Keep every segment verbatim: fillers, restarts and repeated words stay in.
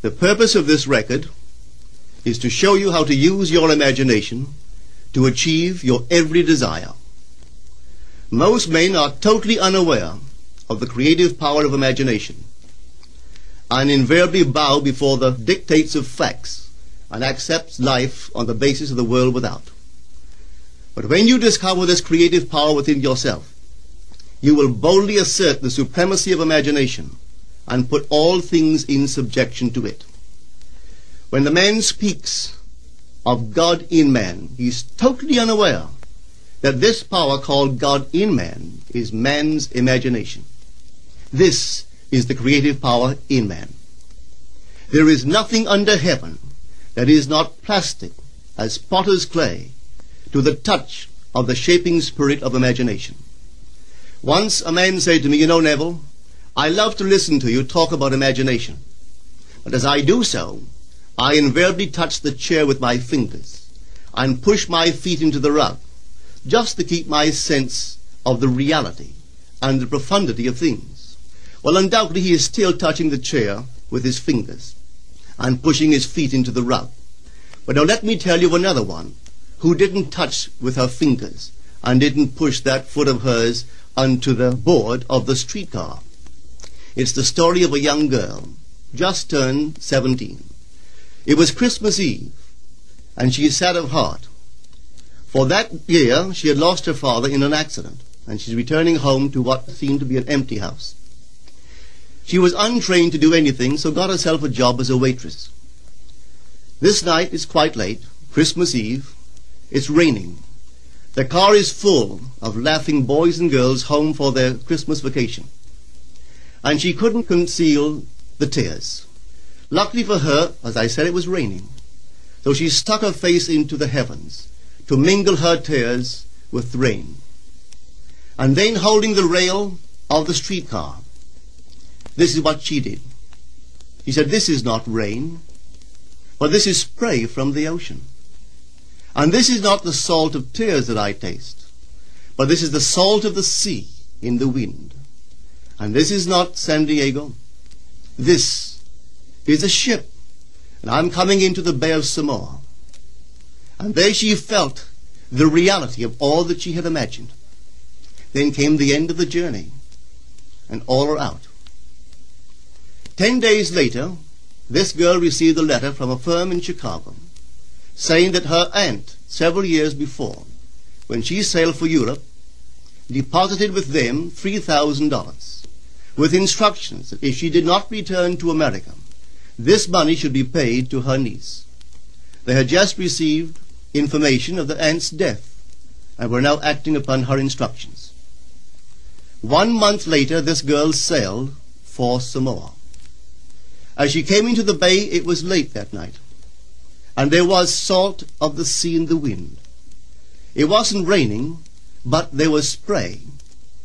The purpose of this record is to show you how to use your imagination to achieve your every desire. Most men are totally unaware of the creative power of imagination and invariably bow before the dictates of facts and accept life on the basis of the world without. But when you discover this creative power within yourself, you will boldly assert the supremacy of imagination and put all things in subjection to it. When the man speaks of God in man, he is totally unaware that this power called God in man is man's imagination. This is the creative power in man. There is nothing under heaven that is not plastic as potter's clay to the touch of the shaping spirit of imagination. Once a man said to me, "You know, Neville, I love to listen to you talk about imagination, but as I do so, I invariably touch the chair with my fingers and push my feet into the rug just to keep my sense of the reality and the profundity of things." Well, undoubtedly he is still touching the chair with his fingers and pushing his feet into the rug. But now let me tell you another one who didn't touch with her fingers and didn't push that foot of hers onto the board of the streetcar. It's the story of a young girl, just turned seventeen. It was Christmas Eve, and she is sad of heart. For that year, she had lost her father in an accident, and she's returning home to what seemed to be an empty house. She was untrained to do anything, so got herself a job as a waitress. This night is quite late, Christmas Eve. It's raining. The car is full of laughing boys and girls home for their Christmas vacation. And she couldn't conceal the tears. Luckily for her, as I said, it was raining. So she stuck her face into the heavens to mingle her tears with the rain. And then, holding the rail of the streetcar, this is what she did. She said, "This is not rain, but this is spray from the ocean. And this is not the salt of tears that I taste, but this is the salt of the sea in the wind. And this is not San Diego. This is a ship, and I'm coming into the Bay of Samoa." And there she felt the reality of all that she had imagined. Then came the end of the journey, and all are out. Ten days later, this girl received a letter from a firm in Chicago saying that her aunt, several years before, when she sailed for Europe, deposited with them three thousand dollars with instructions that if she did not return to America, this money should be paid to her niece. They had just received information of the aunt's death and were now acting upon her instructions. One month later, this girl sailed for Samoa. As she came into the bay, it was late that night, and there was salt of the sea in the wind. It wasn't raining, but there was spray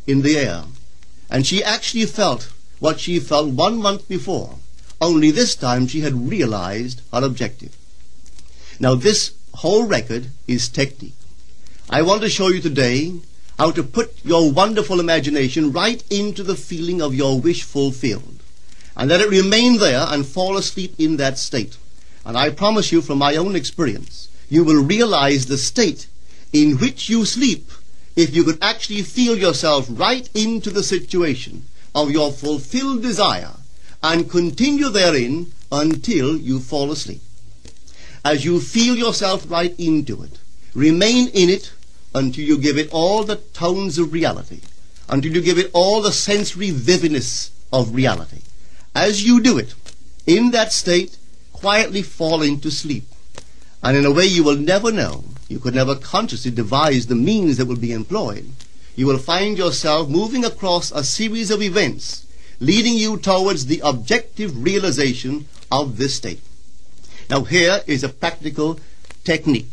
in the air, and she actually felt what she felt one month before, only this time she had realized her objective. Now, this whole record is technique. I want to show you today how to put your wonderful imagination right into the feeling of your wish fulfilled, and let it remain there and fall asleep in that state. And I promise you from my own experience, you will realize the state in which you sleep if you could actually feel yourself right into the situation of your fulfilled desire and continue therein until you fall asleep. As you feel yourself right into it, remain in it until you give it all the tones of reality, until you give it all the sensory vividness of reality. As you do it, in that state, quietly fall into sleep. And in a way you will never know, you could never consciously devise the means that will be employed, you will find yourself moving across a series of events leading you towards the objective realization of this state. Now, here is a practical technique.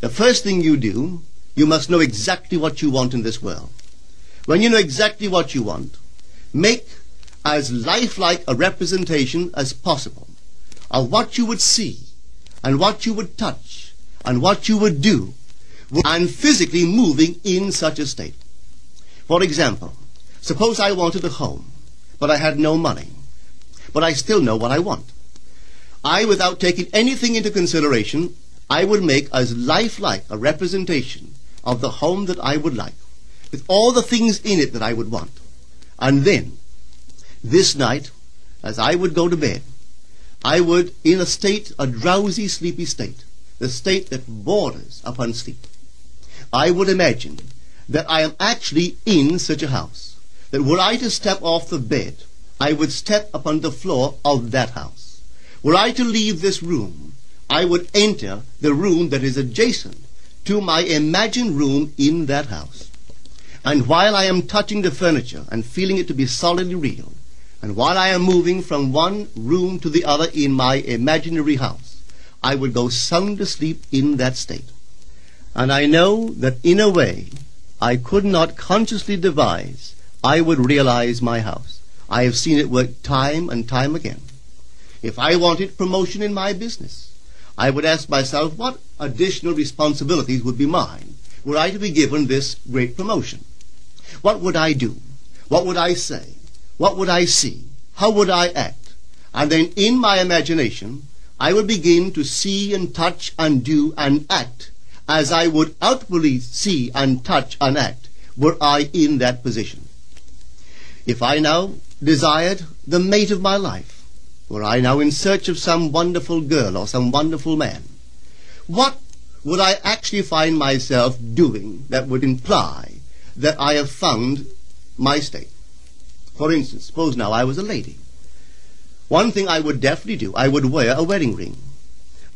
The first thing you do, you must know exactly what you want in this world. When you know exactly what you want, make as lifelike a representation as possible of what you would see and what you would touch and what you would do, and physically moving in such a state. For example, suppose I wanted a home, but I had no money, but I still know what I want. I, without taking anything into consideration, I would make as lifelike a representation of the home that I would like, with all the things in it that I would want. And then, this night, as I would go to bed, I would, in a state, a drowsy, sleepy state, the state that borders upon sleep, I would imagine that I am actually in such a house, that were I to step off the bed, I would step upon the floor of that house. Were I to leave this room, I would enter the room that is adjacent to my imagined room in that house. And while I am touching the furniture and feeling it to be solidly real, and while I am moving from one room to the other in my imaginary house, I would go sound asleep in that state. And I know that in a way I could not consciously devise, I would realize my house. I have seen it work time and time again. If I wanted promotion in my business, I would ask myself what additional responsibilities would be mine were I to be given this great promotion. What would I do? What would I say? What would I see? How would I act? And then in my imagination, I would begin to see and touch and do and act as I would outwardly see and touch and act were I in that position. If I now desired the mate of my life, were I now in search of some wonderful girl or some wonderful man, what would I actually find myself doing that would imply that I have found my state? For instance, suppose now I was a lady. One thing I would definitely do, I would wear a wedding ring.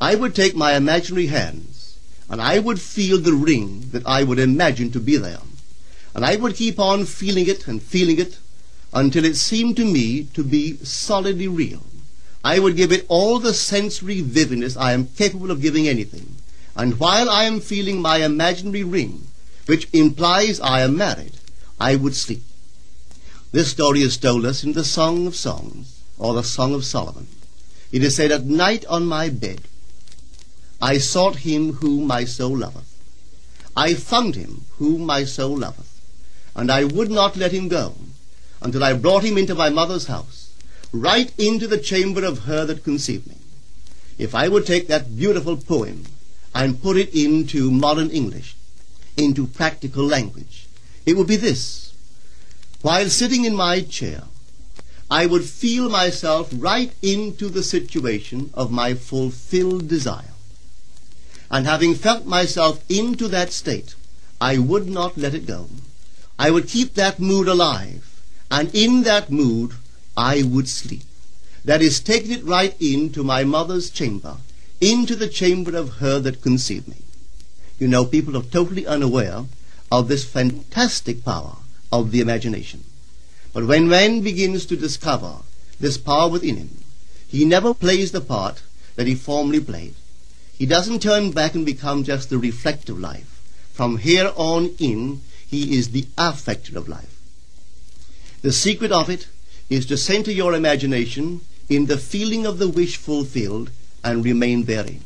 I would take my imaginary hands, and I would feel the ring that I would imagine to be there. And I would keep on feeling it and feeling it until it seemed to me to be solidly real. I would give it all the sensory vividness I am capable of giving anything. And while I am feeling my imaginary ring, which implies I am married, I would sleep. This story is told us in the Song of Songs, or the Song of Solomon. It is said, "At night on my bed, I sought him whom my soul loveth. I found him whom my soul loveth, and I would not let him go until I brought him into my mother's house, right into the chamber of her that conceived me." If I would take that beautiful poem and put it into modern English, into practical language, it would be this. While sitting in my chair, I would feel myself right into the situation of my fulfilled desire. And having felt myself into that state, I would not let it go. I would keep that mood alive, and in that mood, I would sleep. That is, taking it right into my mother's chamber, into the chamber of her that conceived me. You know, people are totally unaware of this fantastic power of the imagination. But when man begins to discover this power within him, he never plays the part that he formerly played. He doesn't turn back and become just the reflective life. From here on in, he is the affective of life. The secret of it is to center your imagination in the feeling of the wish fulfilled and remain therein.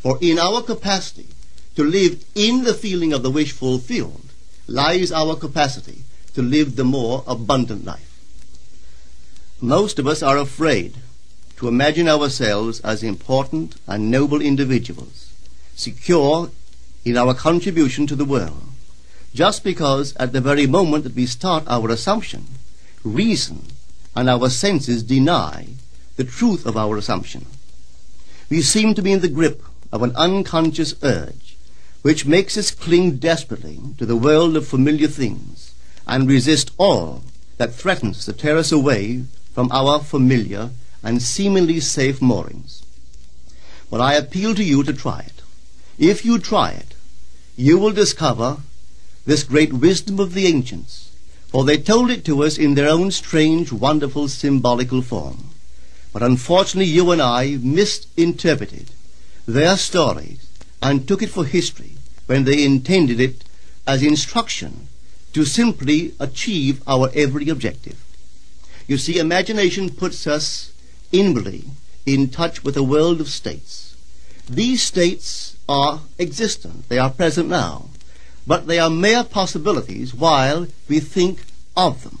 For in our capacity to live in the feeling of the wish fulfilled lies our capacity to live the more abundant life. Most of us are afraid to imagine ourselves as important and noble individuals, secure in our contribution to the world, just because at the very moment that we start our assumption, reason and our senses deny the truth of our assumption. We seem to be in the grip of an unconscious urge which makes us cling desperately to the world of familiar things and resist all that threatens to tear us away from our familiar and seemingly safe moorings. But I appeal to you to try it. If you try it, you will discover this great wisdom of the ancients, for they told it to us in their own strange, wonderful, symbolical form. But unfortunately, you and I misinterpreted their stories and took it for history when they intended it as instruction to simply achieve our every objective. You see, imagination puts us inwardly in touch with a world of states. These states are existent, they are present now, but they are mere possibilities while we think of them.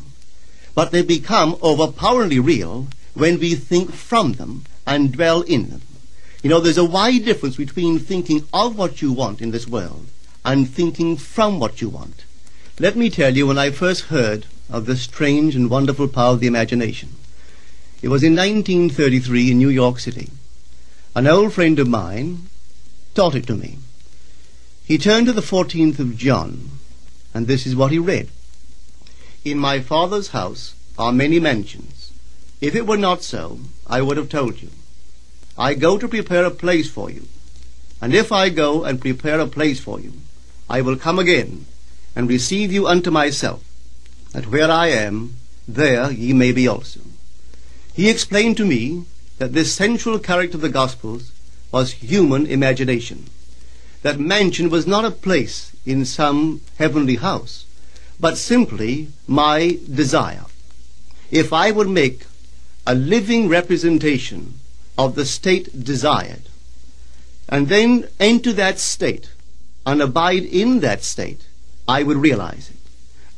But they become overpoweringly real when we think from them and dwell in them. You know, there's a wide difference between thinking of what you want in this world and thinking from what you want. Let me tell you, when I first heard of the strange and wonderful power of the imagination, it was in nineteen thirty-three in New York City. An old friend of mine taught it to me. He turned to the fourteenth of John, and this is what he read. "In my Father's house are many mansions. If it were not so, I would have told you. I go to prepare a place for you. And if I go and prepare a place for you, I will come again and receive you unto myself, that where I am, there ye may be also." He explained to me that this central character of the Gospels was human imagination. That mansion was not a place in some heavenly house, but simply my desire. If I would make a living representation of the state desired, and then enter that state and abide in that state, I would realize it.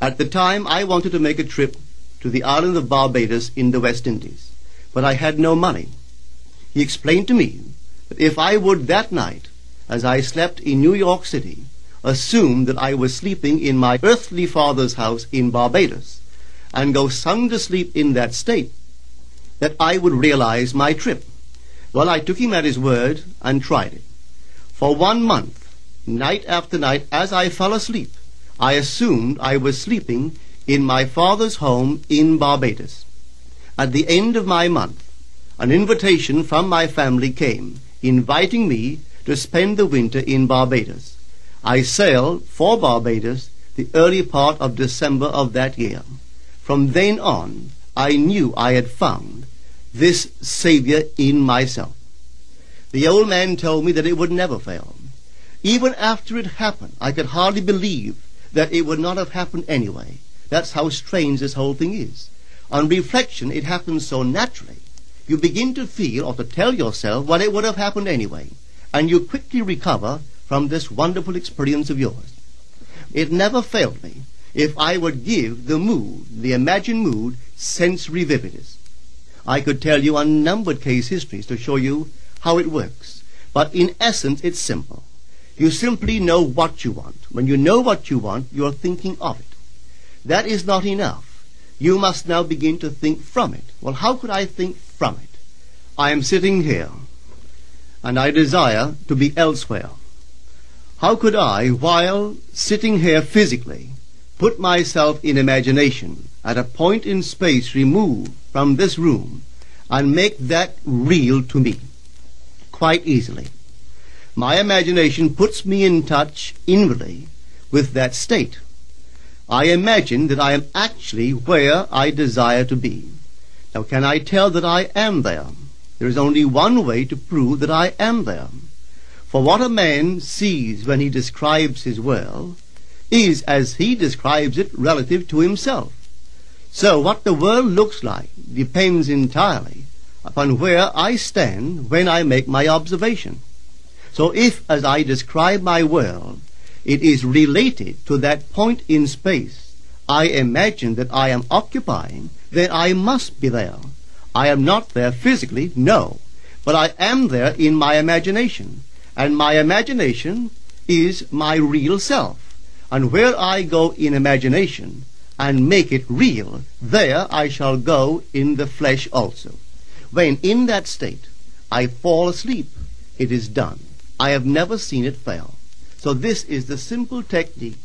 At the time, I wanted to make a trip to the island of Barbados in the West Indies, but I had no money. He explained to me that if I would that night, as I slept in New York City, assume that I was sleeping in my earthly father's house in Barbados, and go sound to sleep in that state, that I would realize my trip. Well, I took him at his word and tried it. For one month, night after night, as I fell asleep, I assumed I was sleeping in my father's home in Barbados. At the end of my month, an invitation from my family came, inviting me to spend the winter in Barbados. I sailed for Barbados the early part of December of that year. From then on, I knew I had found this Savior in myself. The old man told me that it would never fail. Even after it happened, I could hardly believe that it would not have happened anyway. That's how strange this whole thing is. On reflection, it happens so naturally. You begin to feel, or to tell yourself, well, it would have happened anyway. And you quickly recover from this wonderful experience of yours. It never failed me if I would give the mood, the imagined mood, sensory vividness. I could tell you unnumbered case histories to show you how it works, but in essence it's simple. You simply know what you want. When you know what you want, you're thinking of it. That is not enough. You must now begin to think from it. Well, how could I think from it? I am sitting here, and I desire to be elsewhere. How could I, while sitting here physically, put myself in imagination at a point in space removed from this room and make that real to me? Quite easily. My imagination puts me in touch inwardly with that state. I imagine that I am actually where I desire to be. Now, can I tell that I am there? There is only one way to prove that I am there. For what a man sees when he describes his world is as he describes it relative to himself. So what the world looks like depends entirely upon where I stand when I make my observation. So if, as I describe my world, it is related to that point in space I imagine that I am occupying, then I must be there. I am not there physically, no, but I am there in my imagination. And my imagination is my real self. And where I go in imagination and make it real, there I shall go in the flesh also. When in that state I fall asleep, it is done. I have never seen it fail. So this is the simple technique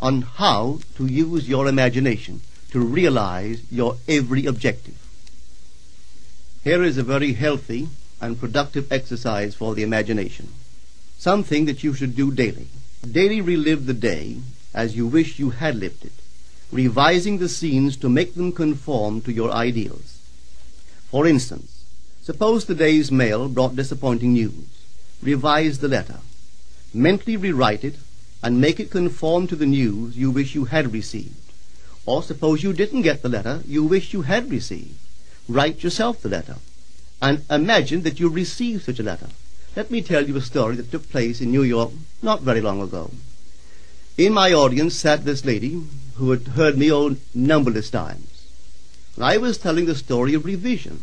on how to use your imagination to realize your every objective. Here is a very healthy and productive exercise for the imagination. Something that you should do daily. Daily relive the day as you wish you had lived it, revising the scenes to make them conform to your ideals. For instance, suppose the day's mail brought disappointing news. Revise the letter. Mentally rewrite it and make it conform to the news you wish you had received. Or suppose you didn't get the letter you wish you had received. Write yourself the letter and imagine that you received such a letter. Let me tell you a story that took place in New York not very long ago. In my audience sat this lady who had heard me old numberless times. And I was telling the story of revision.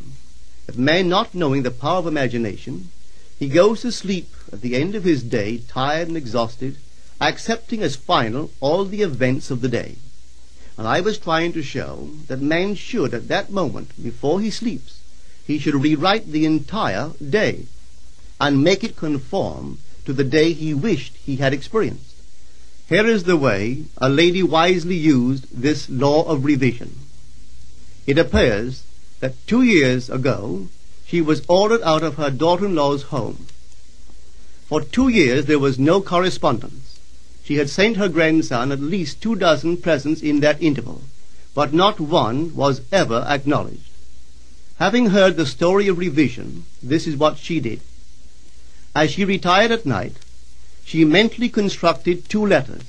Of man not knowing the power of imagination, he goes to sleep at the end of his day, tired and exhausted, accepting as final all the events of the day. And I was trying to show that man should, at that moment, before he sleeps, he should rewrite the entire day and make it conform to the day he wished he had experienced. Here is the way a lady wisely used this law of revision. It appears that two years ago she was ordered out of her daughter-in-law's home. For two years there was no correspondence. She had sent her grandson at least two dozen presents in that interval, but not one was ever acknowledged. Having heard the story of revision, this is what she did. As she retired at night, she mentally constructed two letters.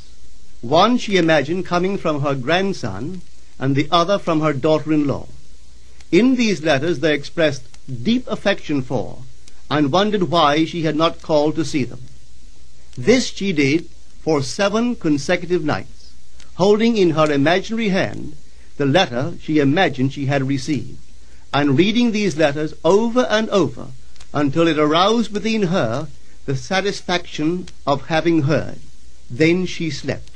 One she imagined coming from her grandson and the other from her daughter-in-law. In these letters they expressed deep affection for and wondered why she had not called to see them. This she did for seven consecutive nights, holding in her imaginary hand the letter she imagined she had received, and reading these letters over and over until it aroused within her the satisfaction of having heard. Then she slept.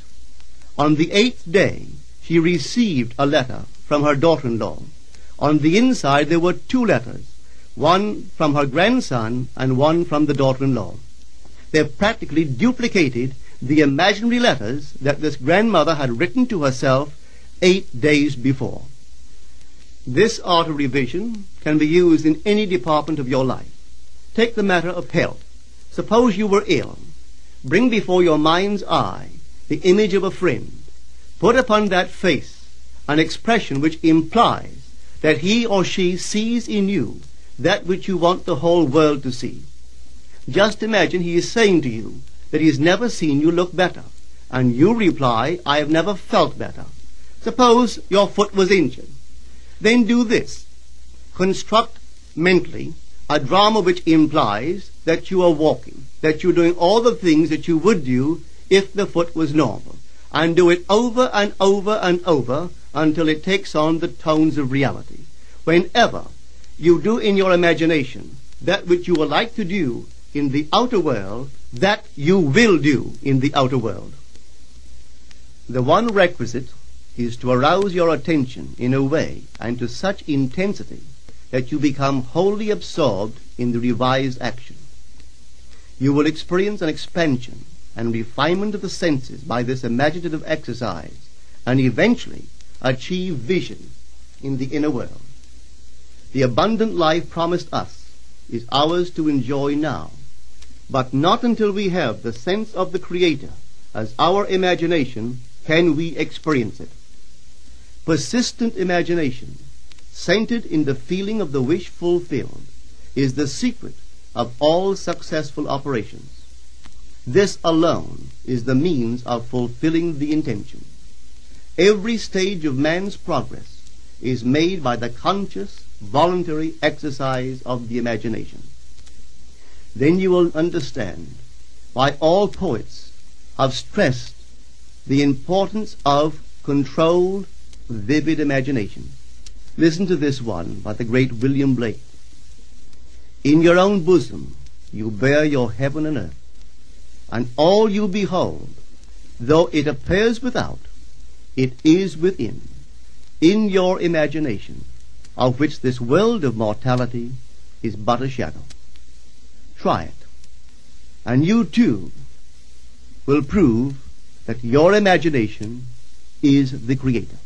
On the eighth day she received a letter from her daughter-in-law. On the inside there were two letters, one from her grandson and one from the daughter-in-law. They practically duplicated the imaginary letters that this grandmother had written to herself eight days before. This art of revision can be used in any department of your life. Take the matter of health. Suppose you were ill. Bring before your mind's eye the image of a friend. Put upon that face an expression which implies that he or she sees in you that which you want the whole world to see. Just imagine he is saying to you that he has never seen you look better, and you reply, "I have never felt better." Suppose your foot was injured. Then do this. Construct mentally a drama which implies that you are walking, that you're doing all the things that you would do if the foot was normal, and do it over and over and over until it takes on the tones of reality. Whenever you do in your imagination that which you would like to do in the outer world, that you will do in the outer world. The one requisite is to arouse your attention in a way and to such intensity that you become wholly absorbed in the revised action. You will experience an expansion and refinement of the senses by this imaginative exercise, and eventually achieve vision in the inner world. The abundant life promised us is ours to enjoy now, but not until we have the sense of the Creator as our imagination can we experience it. Persistent imagination, centered in the feeling of the wish fulfilled, is the secret of all successful operations. This alone is the means of fulfilling the intention. Every stage of man's progress is made by the conscious, voluntary exercise of the imagination. Then you will understand why all poets have stressed the importance of controlled, vivid imagination. Listen to this one by the great William Blake. In your own bosom you bear your heaven and earth, and all you behold, though it appears without, it is within, in your imagination, of which this world of mortality is but a shadow. Try it, and you too will prove that your imagination is the Creator.